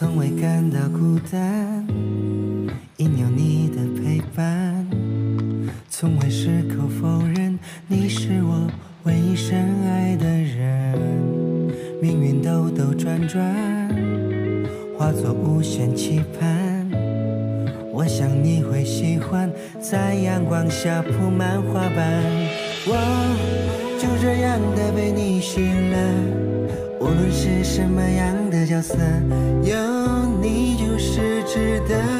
从未感到孤单，因有你的陪伴，从未矢口否认，你是我唯一深爱的人。命运兜兜转转，化作无限期盼，我想你会喜欢，在阳光下铺满花瓣。我就这样的被你选了，无论是什么样的角色，有你就是值得。